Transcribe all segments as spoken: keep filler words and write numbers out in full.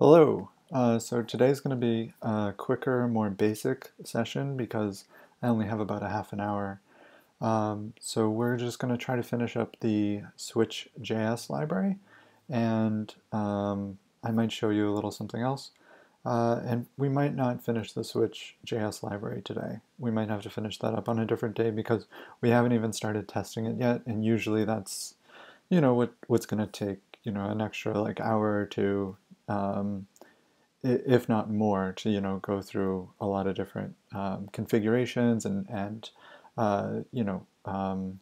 Hello, uh, so today's going to be a quicker, more basic session because I only have about a half an hour. Um, so we're just going to try to finish up the Switch dot J S library, and um, I might show you a little something else. Uh, and we might not finish the Switch dot J S library today. We might have to finish that up on a different day because we haven't even started testing it yet, and usually that's, you know, what, what's going to take, you know, an extra like hour or two, um, if not more, to, you know, go through a lot of different um, configurations and, and uh, you know, um,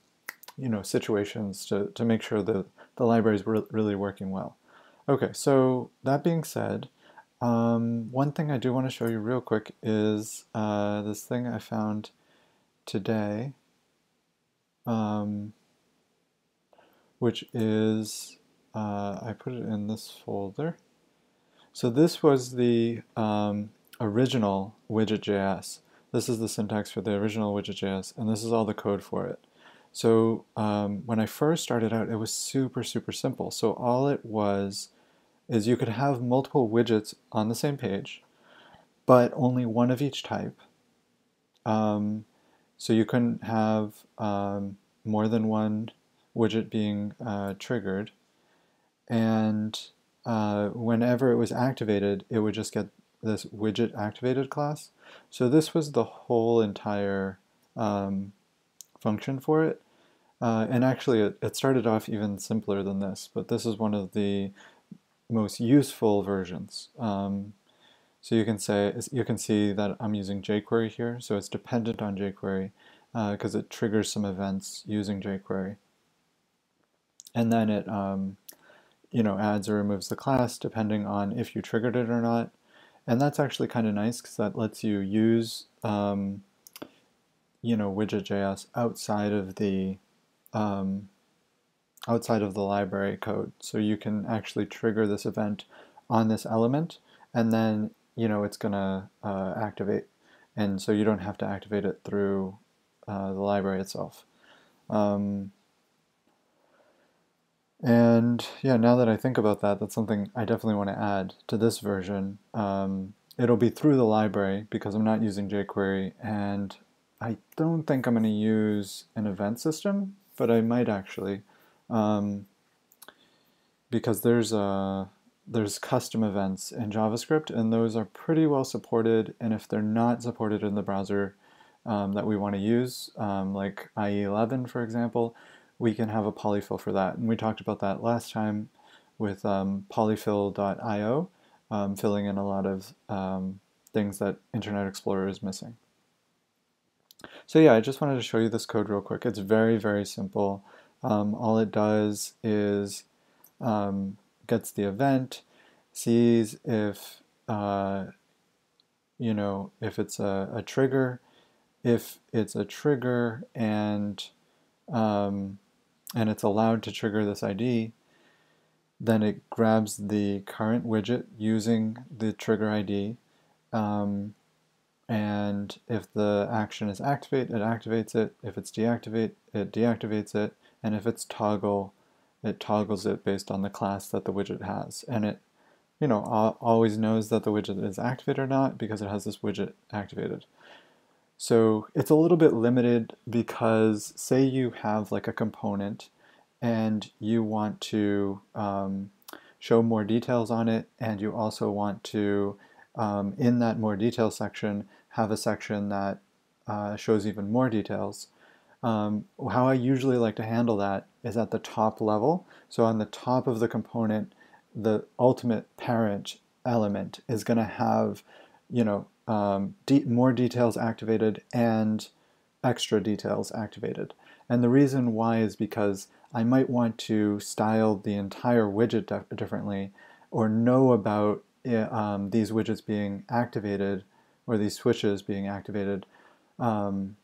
you know, situations to, to make sure that the library's re really working well. Okay, so that being said, Um, one thing I do want to show you real quick is uh, this thing I found today, um, which is, uh, I put it in this folder. So this was the um, original widget dot J S. This is the syntax for the original widget dot J S, and this is all the code for it. So um, when I first started out, it was super, super simple. So all it was is you could have multiple widgets on the same page, but only one of each type. Um, so you couldn't have um, more than one widget being uh, triggered. And uh, whenever it was activated, it would just get this widget activated class. So this was the whole entire um, function for it. Uh, and actually, it, it started off even simpler than this, but this is one of the most useful versions. Um, so you can say you can see that I'm using jQuery here, so it's dependent on jQuery because uh, it triggers some events using jQuery, and then it um, you know adds or removes the class depending on if you triggered it or not. And that's actually kind of nice because that lets you use um, you know widget dot J S outside of the um, outside of the library code. So you can actually trigger this event on this element, and then you know it's gonna uh, activate, and so you don't have to activate it through uh, the library itself. Um, and yeah, now that I think about that, that's something I definitely want to add to this version. Um, it'll be through the library because I'm not using jQuery, and I don't think I'm gonna use an event system, but I might actually. Um, because there's a, there's custom events in JavaScript, and those are pretty well supported, and if they're not supported in the browser um, that we want to use, um, like I E eleven, for example, we can have a polyfill for that. And we talked about that last time with um, polyfill dot I O, um, filling in a lot of um, things that Internet Explorer is missing. So yeah, I just wanted to show you this code real quick. It's very, very simple. Um, all it does is um, gets the event, sees if uh, you know if it's a, a trigger, if it's a trigger, and um, and it's allowed to trigger this I D. Then it grabs the current widget using the trigger I D, um, and if the action is activate, it activates it. If it's deactivate, it deactivates it. And if it's toggle, it toggles it based on the class that the widget has. And it, you know, always knows that the widget is activated or not because it has this widget activated. So it's a little bit limited because say you have like a component and you want to um, show more details on it, and you also want to, um, in that more detail section, have a section that uh, shows even more details. Um, how I usually like to handle that is at the top level. So on the top of the component, the ultimate parent element is going to have, you know, um, de more details activated and extra details activated. And the reason why is because I might want to style the entire widget differently, or know about um, these widgets being activated, or these switches being activated, um,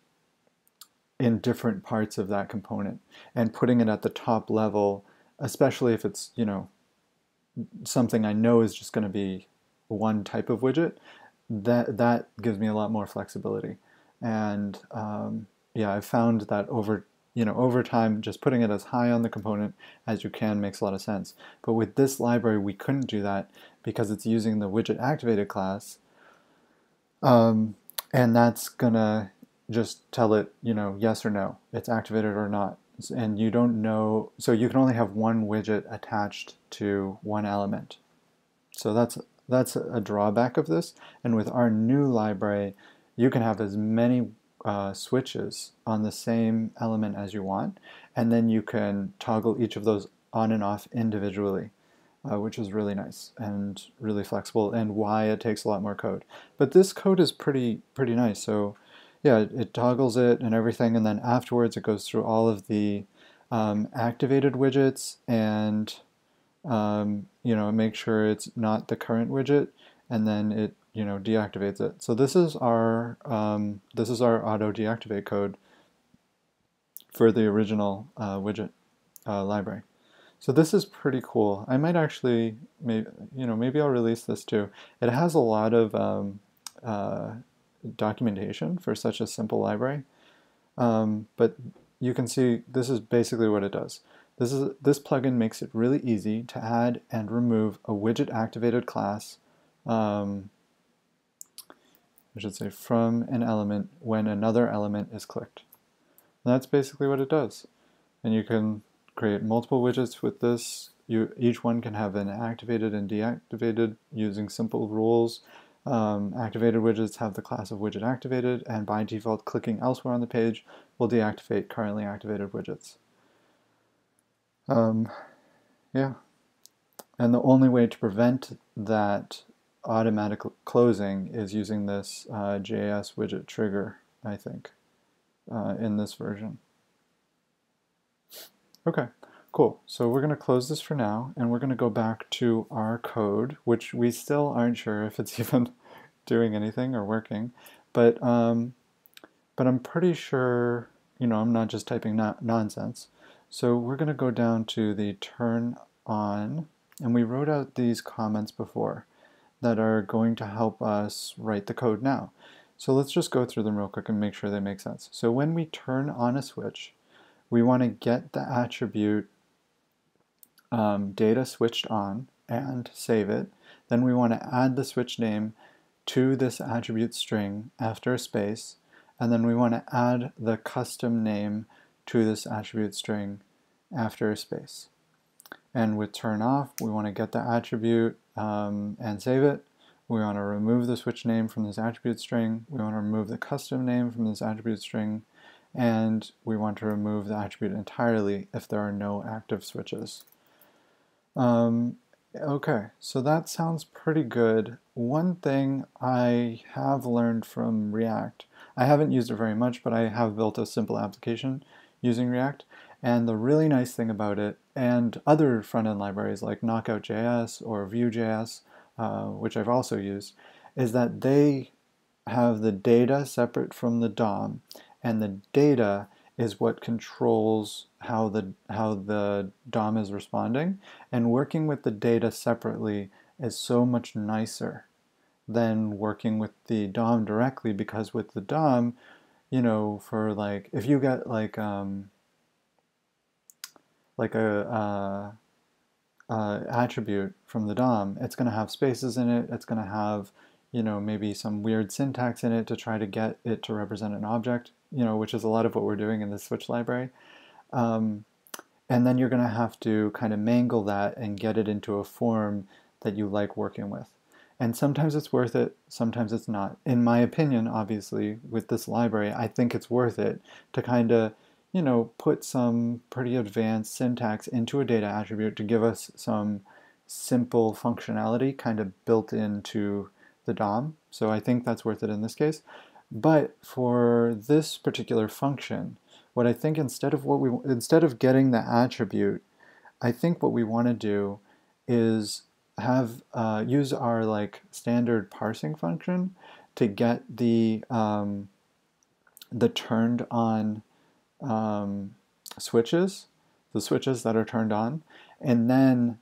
in different parts of that component, and putting it at the top level, especially if it's, you know, something I know is just going to be one type of widget, that that gives me a lot more flexibility. And um, yeah, I've found that over you know, over time, just putting it as high on the component as you can makes a lot of sense. But with this library, we couldn't do that because it's using the widget activated class. Um, and that's gonna just tell it, you know, yes or no, it's activated or not. And you don't know, so you can only have one widget attached to one element. So that's, that's a drawback of this. And with our new library, you can have as many Uh, switches on the same element as you want, and then you can toggle each of those on and off individually, uh, which is really nice and really flexible, and why it takes a lot more code. But this code is pretty pretty nice. So yeah, it, it toggles it and everything, and then afterwards it goes through all of the um, activated widgets and um, you know, make sure it's not the current widget, and then it you know, deactivates it. So this is our um, this is our auto deactivate code for the original uh, widget uh, library. So this is pretty cool. I might actually, maybe you know, maybe I'll release this too. It has a lot of um, uh, documentation for such a simple library, um, but you can see this is basically what it does. This is this plugin makes it really easy to add and remove a widget activated class. Um, I should say from an element when another element is clicked. And that's basically what it does. And you can create multiple widgets with this. You, each one can have an activated and deactivated using simple rules. Um, activated widgets have the class of widget activated, and by default clicking elsewhere on the page will deactivate currently activated widgets. Um, yeah. And the only way to prevent that automatic closing is using this uh, J S widget trigger, I think, uh, in this version. Okay, cool. So we're going to close this for now, and we're going to go back to our code, which we still aren't sure if it's even doing anything or working, but um, but I'm pretty sure, you know, I'm not just typing no nonsense. So we're going to go down to the turn on, and we wrote out these comments before that are going to help us write the code now. So let's just go through them real quick and make sure they make sense. So when we turn on a switch, we want to get the attribute um, data switched on and save it. Then we want to add the switch name to this attribute string after a space, and then we want to add the custom name to this attribute string after a space. And with turn off, we want to get the attribute um, and save it. We want to remove the switch name from this attribute string. We want to remove the custom name from this attribute string. And we want to remove the attribute entirely if there are no active switches. Um, okay, so that sounds pretty good. One thing I have learned from React, I haven't used it very much, but I have built a simple application using React. And the really nice thing about it, and other front-end libraries like Knockout dot J S or Vue dot J S, uh, which I've also used, is that they have the data separate from the D O M, and the data is what controls how the, how the D O M is responding. And working with the data separately is so much nicer than working with the D O M directly, because with the D O M, you know, for like, if you get like, um, like a uh, uh, attribute from the D O M, it's going to have spaces in it, it's going to have, you know, maybe some weird syntax in it to try to get it to represent an object, you know, which is a lot of what we're doing in the switch library. Um, and then you're going to have to kind of mangle that and get it into a form that you like working with. And sometimes it's worth it, sometimes it's not. In my opinion, obviously, with this library, I think it's worth it to kind of, you know, put some pretty advanced syntax into a data attribute to give us some simple functionality kind of built into the D O M. So I think that's worth it in this case. But for this particular function, what I think instead of what we instead of getting the attribute, I think what we want to do is have uh, use our like standard parsing function to get the um, the turned on Um, switches, the switches that are turned on, and then,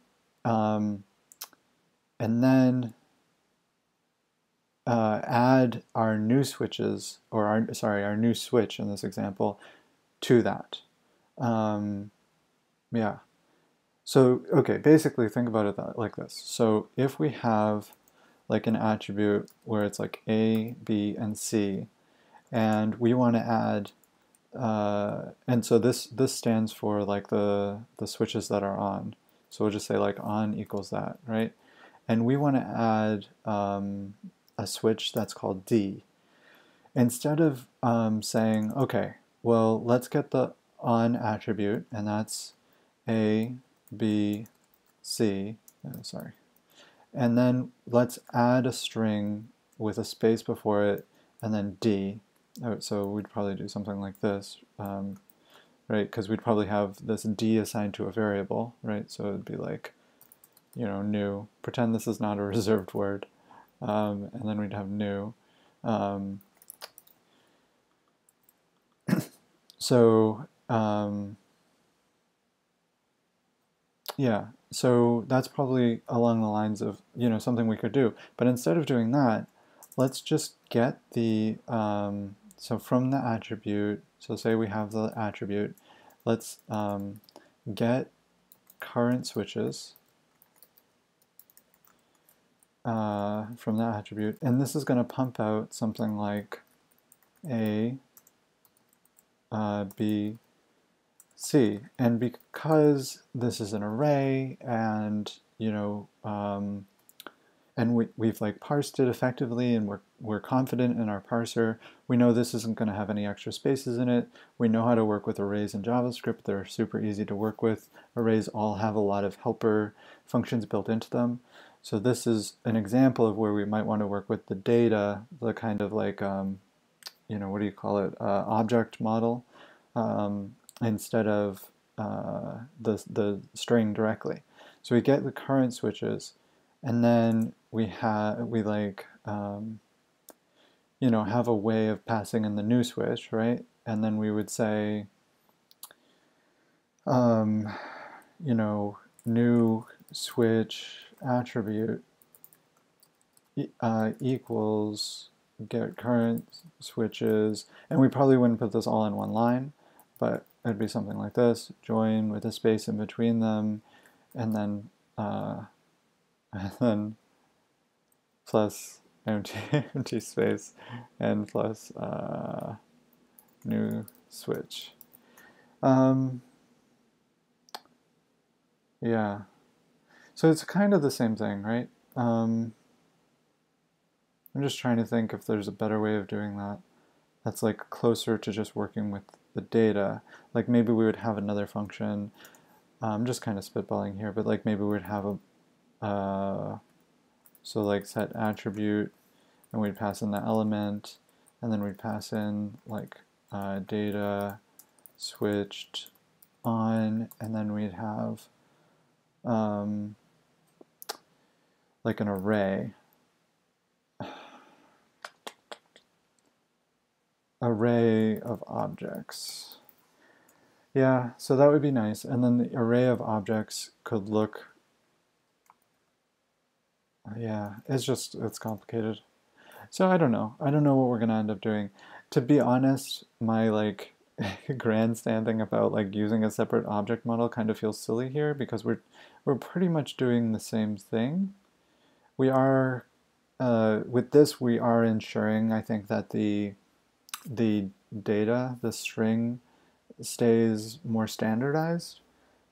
um, and then uh, add our new switches, or our, sorry, our new switch in this example to that. Um, yeah. So, okay, basically think about it that, like this. So if we have like an attribute where it's like A, B, and C, and we want to add, uh, and so this, this stands for like the, the switches that are on. So we'll just say like on equals that, right? And we want to add um, a switch that's called D. Instead of um, saying, okay, well, let's get the on attribute, and that's A, B, C, oh, sorry. And then let's add a string with a space before it, and then D. Oh, so we'd probably do something like this, um, right? Because we'd probably have this D assigned to a variable, right? So it'd be like, you know, new. Pretend this is not a reserved word. Um, and then we'd have new. Um, so, um, yeah. So that's probably along the lines of, you know, something we could do. But instead of doing that, let's just get the, um, so from the attribute, so say we have the attribute, let's um, get current switches uh, from that attribute. And this is going to pump out something like A, uh, B, C. And because this is an array, and you know, um, and we, we've like parsed it effectively, and we're we're confident in our parser, we know this isn't going to have any extra spaces in it. We know how to work with arrays in JavaScript. They're super easy to work with. Arrays all have a lot of helper functions built into them. So this is an example of where we might want to work with the data, the kind of like, um, you know, what do you call it, uh, object model, um, instead of uh, the, the string directly. So we get the current switches, and then we have, we like, um, you know, have a way of passing in the new switch, right? And then we would say, um, you know, new switch attribute uh, equals get current switches, and we probably wouldn't put this all in one line, but it'd be something like this, join with a space in between them, and then uh, and then plus empty empty space, and plus uh, new switch. Um, yeah. So it's kind of the same thing, right? Um, I'm just trying to think if there's a better way of doing that that's like closer to just working with the data. Like maybe we would have another function, I'm just kind of spitballing here, but like maybe we'd have a, uh, so like set attribute, and we'd pass in the element, and then we'd pass in like uh, data switched on, and then we'd have um, like an array. Array of objects. Yeah, so that would be nice. And then the array of objects could look, yeah, it's just, it's complicated. So I don't know. I don't know what we're gonna end up doing. To be honest, my like grandstanding about like using a separate object model kind of feels silly here, because we're we're pretty much doing the same thing. We are, uh, with this, we are ensuring, I think, that the the data, the string, stays more standardized,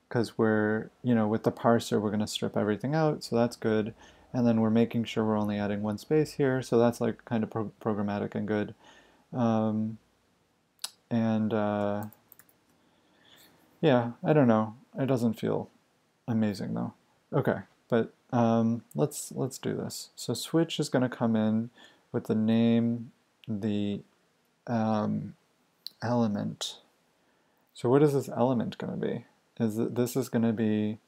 because we're, you know, with the parser, we're going to strip everything out, so that's good. And then we're making sure we're only adding one space here, so that's like kind of pro programmatic and good. Um, and uh, yeah, I don't know. It doesn't feel amazing though. Okay, but um, let's let's do this. So switch is going to come in with the name, the Um, element. So what is this element going to be? Is that this is going to be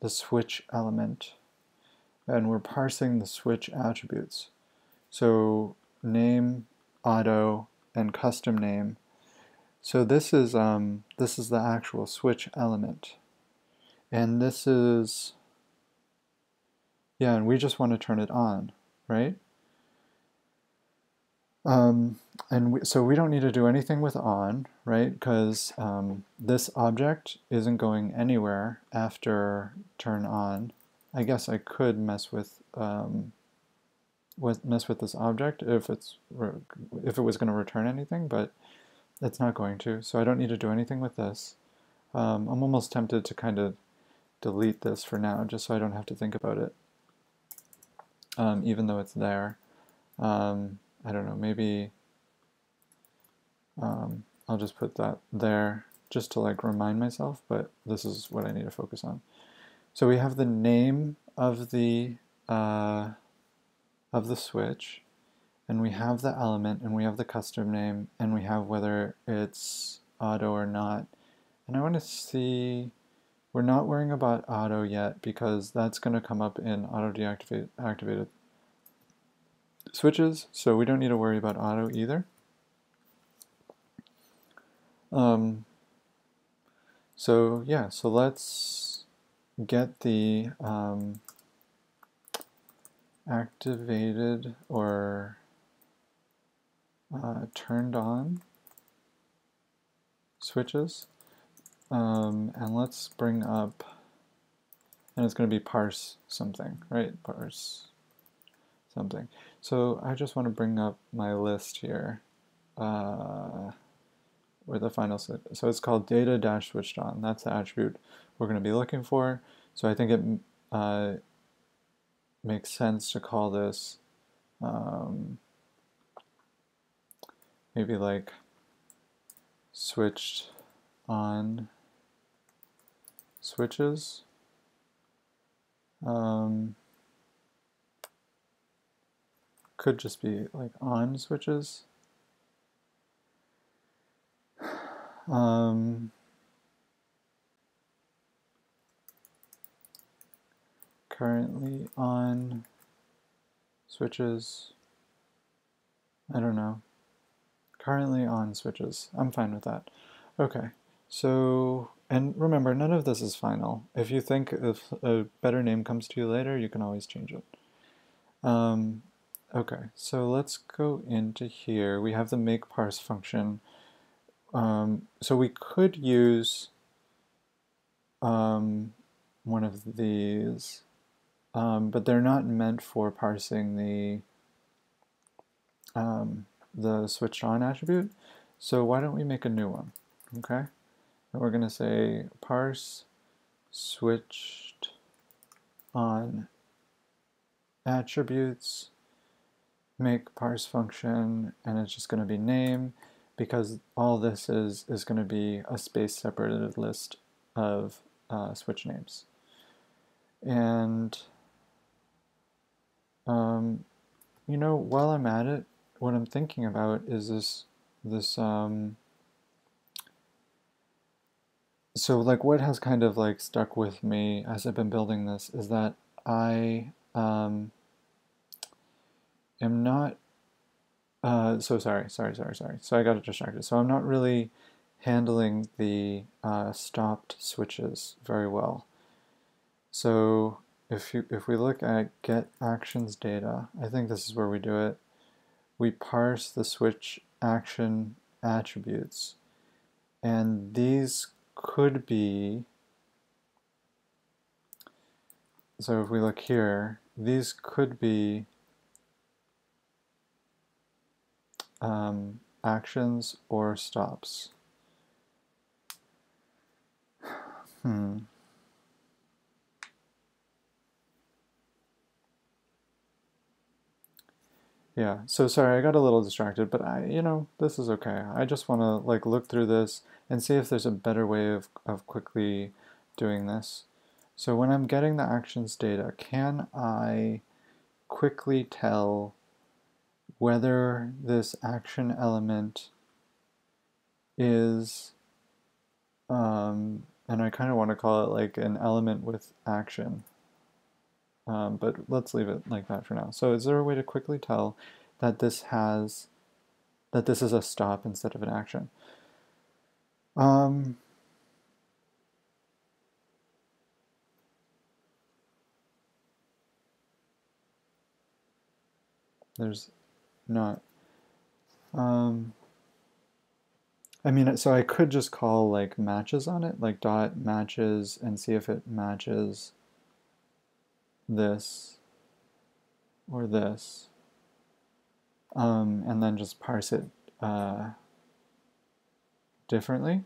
the switch element, and we're parsing the switch attributes. So name, auto, and custom name. So this is um, this is the actual switch element, and this is, yeah, and we just want to turn it on, right? Um, and we, so we don't need to do anything with on, right? Because um, this object isn't going anywhere after turn on. I guess I could mess with um, with mess with this object if it's if it was going to return anything, but it's not going to. So I don't need to do anything with this. Um, I'm almost tempted to kind of delete this for now, just so I don't have to think about it. Um, even though it's there, um, I don't know. Maybe um, I'll just put that there just to like remind myself. But this is what I need to focus on. So we have the name of the uh, of the switch, and we have the element, and we have the custom name, and we have whether it's auto or not. And I want to see. We're not worrying about auto yet because that's going to come up in auto deactivate activated switches, so we don't need to worry about auto either. Um, so yeah, so let's get the um, activated or uh, turned on switches. Um, and let's bring up, and it's going to be parse something, right? Parse something. So I just want to bring up my list here, uh, where the final, so it's called data-switched-on. That's the attribute we're going to be looking for. So I think it uh, makes sense to call this um, maybe like switched on switches, um, could just be like on switches, um, currently on switches, I don't know, currently on switches, I'm fine with that, okay. So, and remember, none of this is final. If you think if a better name comes to you later, you can always change it. Um, okay, so let's go into here. We have the make parse function. Um, so we could use um, one of these, um, but they're not meant for parsing the um, the switched on attribute. So why don't we make a new one? Okay. And we're going to say parse switched on attributes, make parse function, and it's just going to be name, because all this is is going to be a space separated list of uh, switch names. And um, you know, while I'm at it, what I'm thinking about is this this um, so like what has kind of like stuck with me as I've been building this is that I um, am not, uh, so sorry, sorry, sorry, sorry. So I got distracted. So I'm not really handling the uh, stopped switches very well. So if, you, if we look at get actions data, I think this is where we do it. We parse the switch action attributes, and these could be, so if we look here, these could be um, actions or stops. Hmm. Yeah, so sorry, I got a little distracted, but I, you know, this is okay. I just want to like look through this and see if there's a better way of, of quickly doing this. So when I'm getting the actions data, can I quickly tell whether this action element is, um, and I kind of want to call it like an element with action. Um, but let's leave it like that for now. So is there a way to quickly tell that this has, that this is a stop instead of an action? Um, there's not. Um, I mean, so I could just call like matches on it, like dot matches, and see if it matches this or this, um, and then just parse it uh, differently.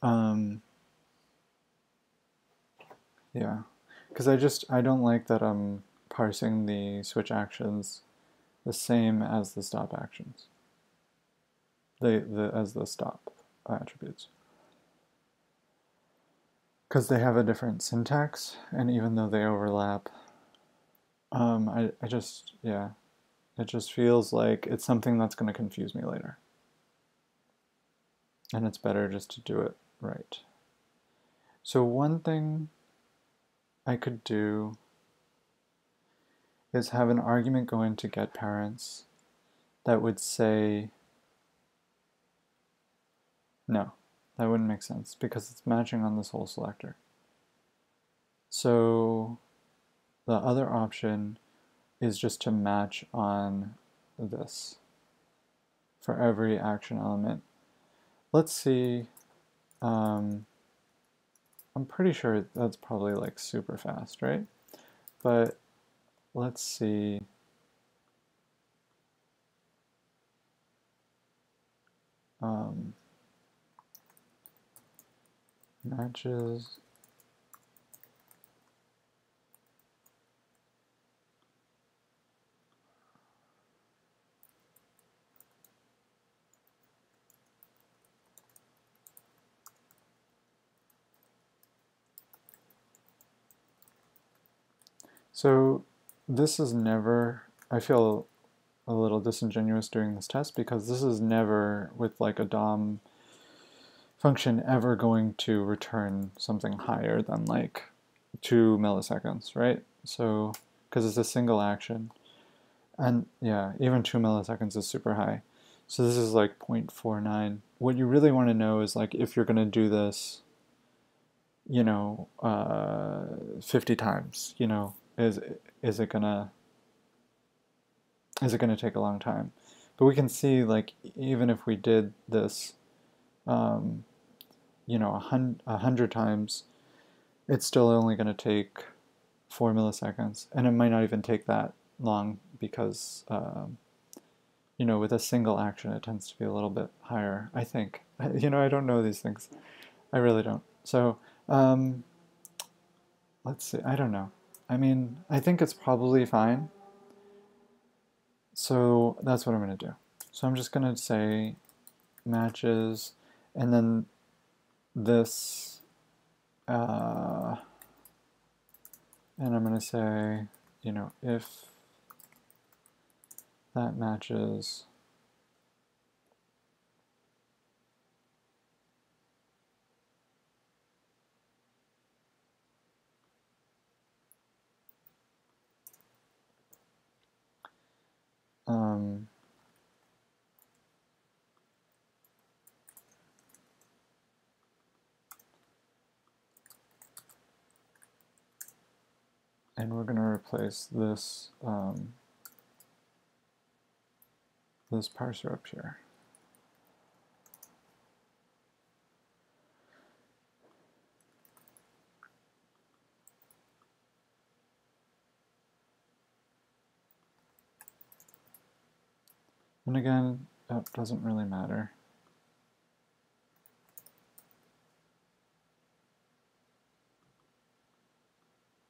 Um, yeah, because I just, I don't like that I'm parsing the switch actions the same as the stop actions, the, the as the stop attributes, because they have a different syntax, and even though they overlap, um, I, I just, yeah, it just feels like it's something that's going to confuse me later. And it's better just to do it right. So one thing I could do is have an argument going to get parents that would say, no, that wouldn't make sense because it's matching on this whole selector. So the other option is just to match on this for every action element. Let's see, um, I'm pretty sure that's probably like super fast, right? But let's see. Um, matches So this is never, I feel a little disingenuous doing this test because this is never with like a D O M function ever going to return something higher than like two milliseconds, right? So, because it's a single action. And yeah, even two milliseconds is super high. So this is like zero point four nine. What you really want to know is like if you're going to do this, you know, uh, fifty times, you know, Is is it gonna is it gonna take a long time? But we can see like even if we did this, um, you know, a hundred a hundred times, it's still only gonna take four milliseconds, and it might not even take that long because um, you know, with a single action, it tends to be a little bit higher. I think you know I don't know these things, I really don't. So um, let's see. I don't know. I mean, I think it's probably fine. So that's what I'm going to do. So I'm just going to say matches, and then this, uh, and I'm going to say, you know, if that matches, Um, and we're going to replace this um, this parser up here. And again, that doesn't really matter.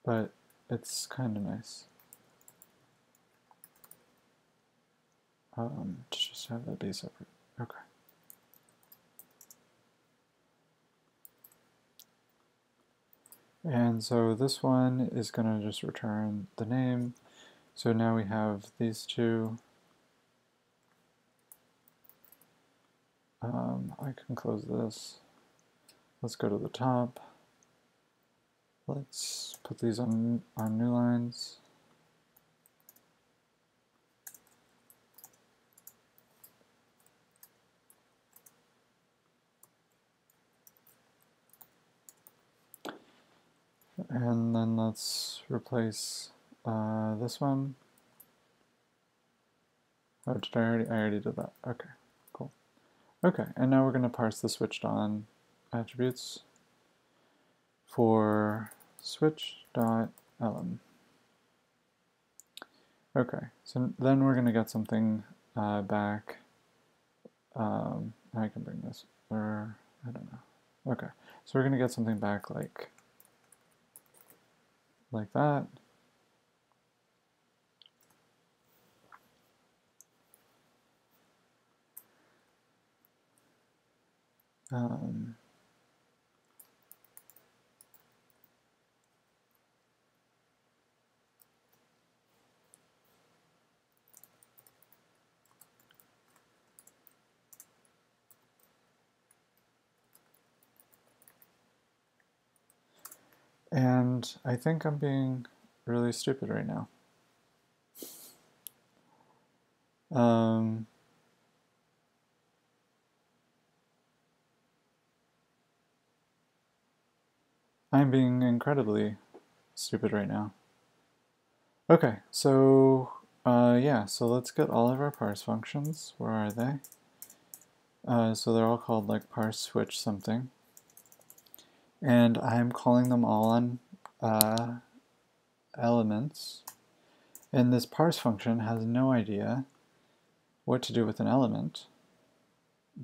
But it's kind of nice um, to just have that be separate. Okay. And so this one is going to just return the name. So now we have these two. Um, I can close this. Let's go to the top. Let's put these on, on new lines. let's replace uh, this one. Oh, did I already? I already did that. Okay, cool. Okay, and now we're going to parse the switched on attributes for switch.lm. Okay, so then we're going to get something uh, back. Um, I can bring this, or I don't know. Okay, so we're going to get something back like like that. Um, and I think I'm being really stupid right now. Um, I'm being incredibly stupid right now. Okay, so uh, yeah, so let's get all of our parse functions. Where are they? Uh, so they're all called like parse switch something. And I'm calling them all on uh, elements. And this parse function has no idea what to do with an element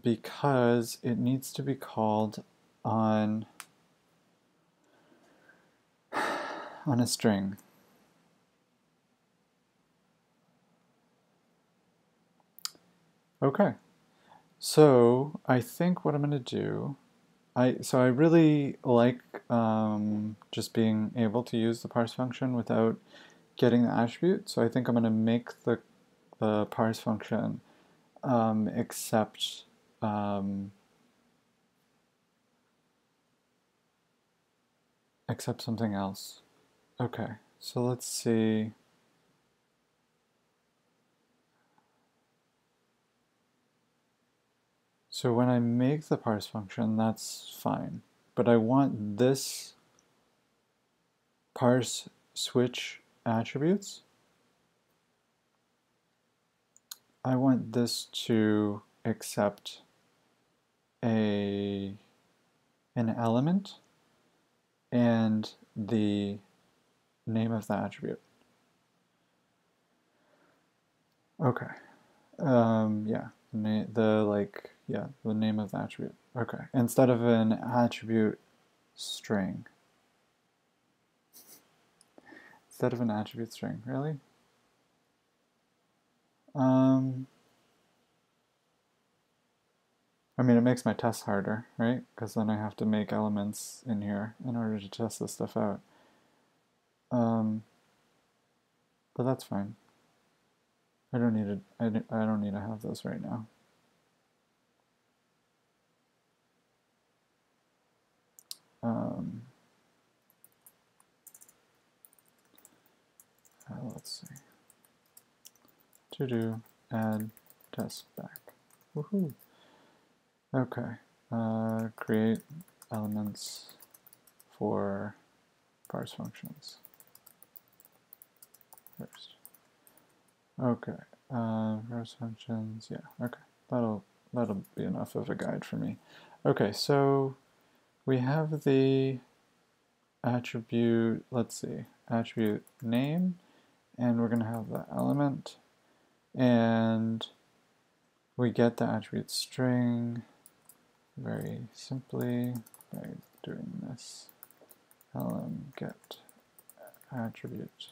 because it needs to be called on on a string. Okay, so I think what I'm going to do, I so I really like um, just being able to use the parse function without getting the attribute, so I think I'm going to make the, the parse function um, accept um, accept something else. Okay, so let's see. So when I make the parse function, that's fine. But I want this parse switch attributes. I want this to accept a an element and the name of the attribute. Okay. Um, yeah. Na the like yeah the name of the attribute. Okay. Instead of an attribute string. Instead of an attribute string, really? Um. I mean, it makes my tests harder, right? Because then I have to make elements in here in order to test this stuff out. Um, but that's fine. I don't need to. I don't, I don't need to have those right now. Um, uh, let's see. To do add test back. Woohoo! Okay. Uh, create elements for parse functions. First. Okay. Uh, parse functions. Yeah. Okay. That'll that'll be enough of a guide for me. Okay. So we have the attribute. Let's see. Attribute name, and we're gonna have the element, and we get the attribute string very simply by doing this. Lm get attribute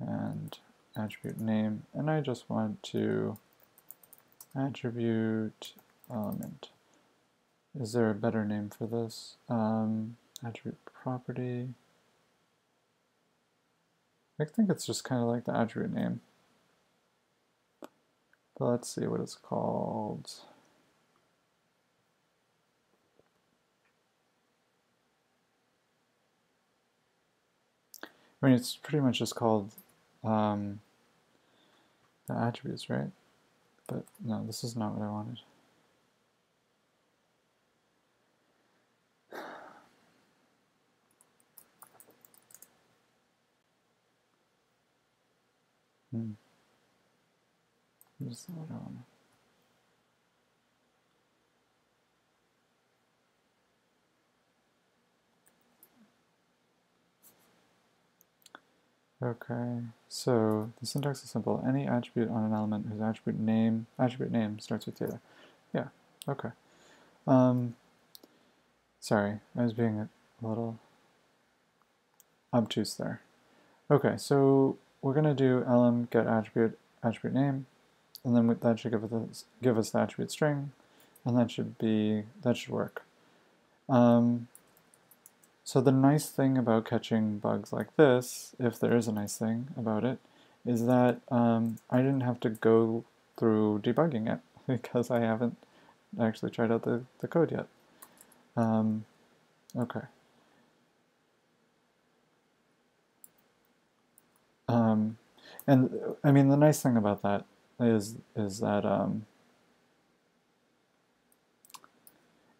and attribute name, and I just want to attribute element. Is there a better name for this? Um, attribute property. I think it's just kind of like the attribute name. But let's see what it's called. I mean, it's pretty much just called um, the attributes, right? But no, this is not what I wanted. Hmm. Just hold on. Okay, so the syntax is simple. Any attribute on an element whose attribute name attribute name starts with data. Yeah, okay. Um, sorry, I was being a little obtuse there. Okay, so we're gonna do lm get attribute attribute name, and then that should give us give us the attribute string, and that should be that should work. Um, So the nice thing about catching bugs like this, if there is a nice thing about it, is that um, I didn't have to go through debugging it because I haven't actually tried out the, the code yet. Um, okay. Um, and I mean, the nice thing about that is is that um,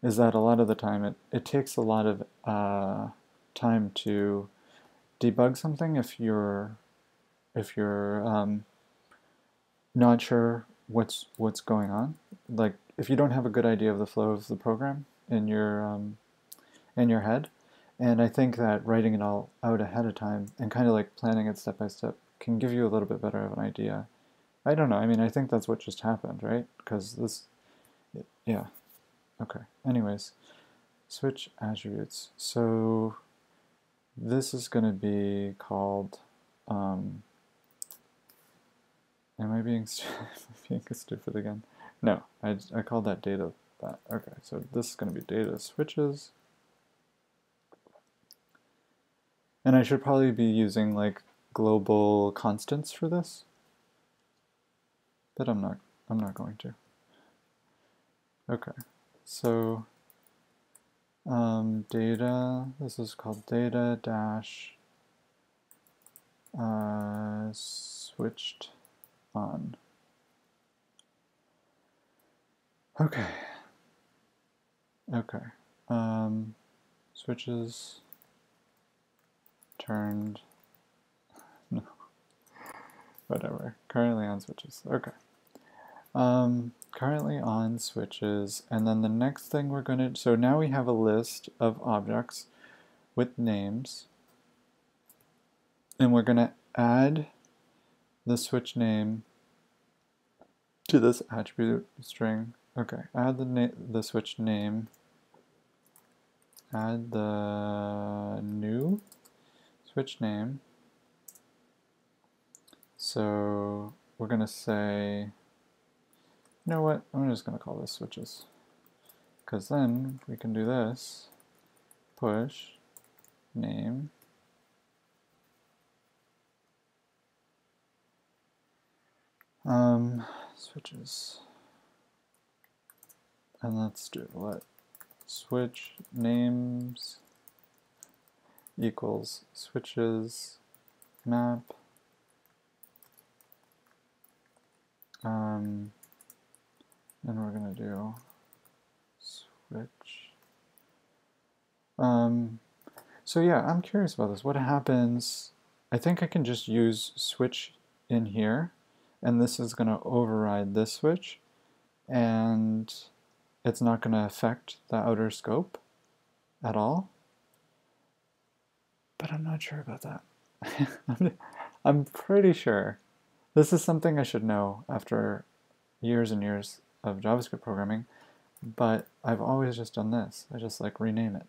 is that a lot of the time it, it takes a lot of uh, time to debug something if you're if you're um, not sure what's what's going on. Like if you don't have a good idea of the flow of the program in your um, in your head. And I think that writing it all out ahead of time and kind of like planning it step by step can give you a little bit better of an idea. I don't know. I mean, I think that's what just happened, right? Because this, it, yeah. Okay, anyways, switch attributes. So this is going to be called, um, am I being, being stupid again? No, I, I called that data that. Okay, so this is going to be data switches. And I should probably be using like global constants for this, but I'm not, I'm not going to. Okay. So um, data, this is called data dash uh, switched on. Okay. Okay. Um, switches turned, no, whatever, currently on switches. Okay. Um, currently on switches, and then the next thing we're going to, so now we have a list of objects with names, and we're going to add the switch name to this attribute string. Okay, add the na the switch name, add the new switch name. So we're going to say, you know what, I'm just going to call this switches, because then we can do this, push name, um, switches, and let's do let switch names equals switches map, um, and we're going to do switch. Um, so yeah, I'm curious about this. What happens, I think I can just use switch in here, and this is going to override this switch, and it's not going to affect the outer scope at all. But I'm not sure about that. I'm pretty sure. This is something I should know after years and years of JavaScript programming, but I've always just done this. I just like rename it.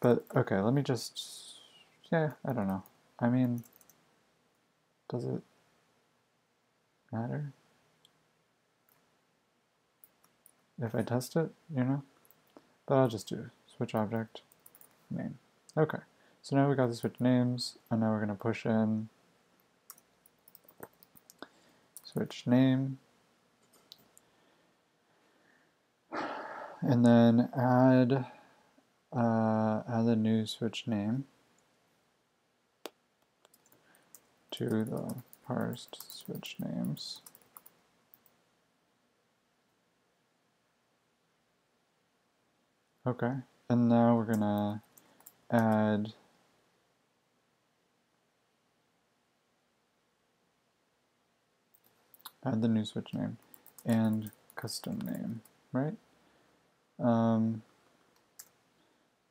But okay, let me just, yeah, I don't know. I mean, does it matter if I test it, you know? But I'll just do switch object name. Okay, so now we got the switch names, and now we're gonna push in switch name, and then add uh, add the new switch name to the parsed switch names. Okay, and now we're gonna add add the new switch name and custom name, right? Um,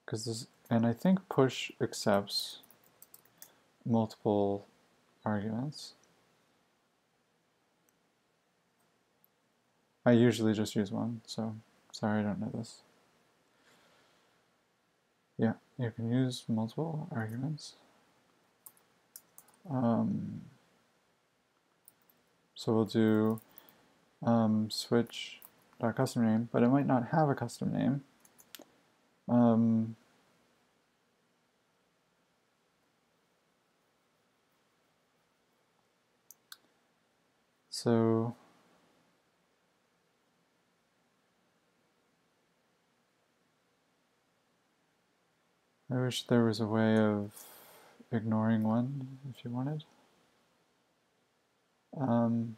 because this, and I think push accepts multiple arguments. I usually just use one, so sorry I don't know this. Yeah, you can use multiple arguments. Um, so we'll do um, switch.custom name, but it might not have a custom name. Um, so I wish there was a way of ignoring one if you wanted. Um,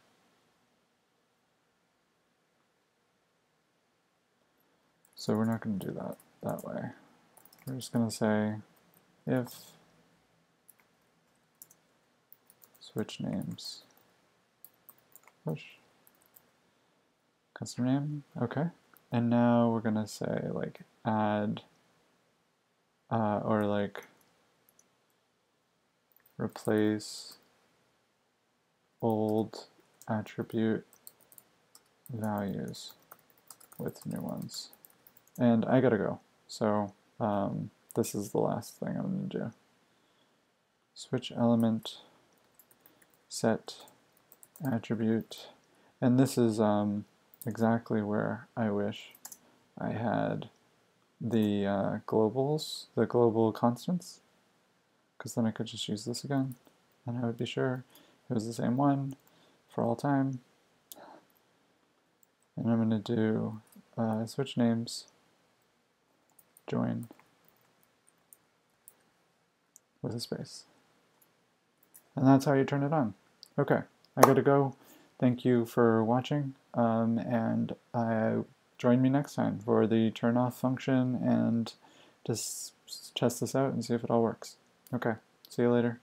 so we're not going to do that that way. We're just going to say if switch names push custom name, okay. And now we're going to say like add uh, or like replace old attribute values with new ones. And I gotta go. So um, this is the last thing I'm gonna do. Switch element, set attribute. And this is um, exactly where I wish I had the uh, globals, the global constants, because then I could just use this again, and I would be sure it was the same one for all time. And I'm going to do uh, switch names, join with a space. And that's how you turn it on. Okay, I gotta go. Thank you for watching, um, and uh, join me next time for the turn off function and just test this out and see if it all works. Okay, see you later.